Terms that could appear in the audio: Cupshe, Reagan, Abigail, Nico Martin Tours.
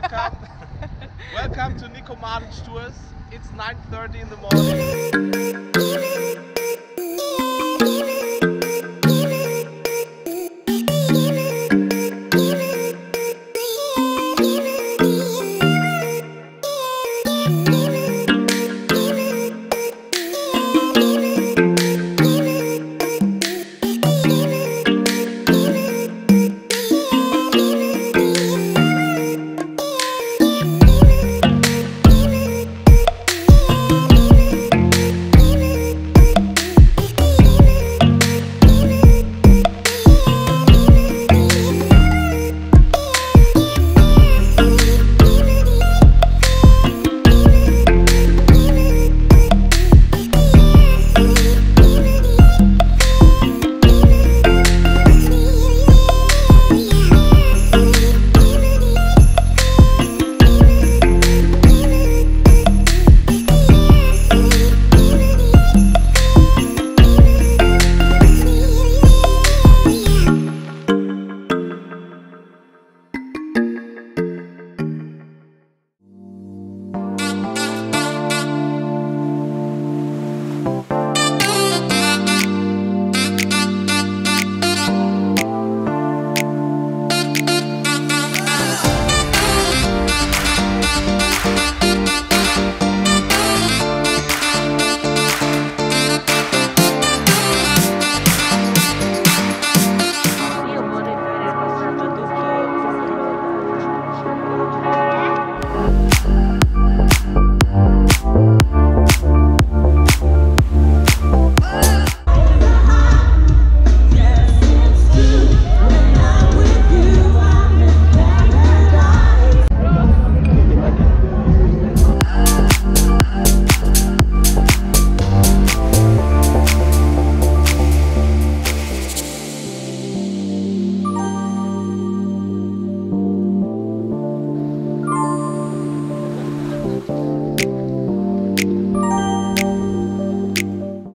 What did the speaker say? Welcome. Welcome to Nico Martin Tours. It's 9:30 in the morning.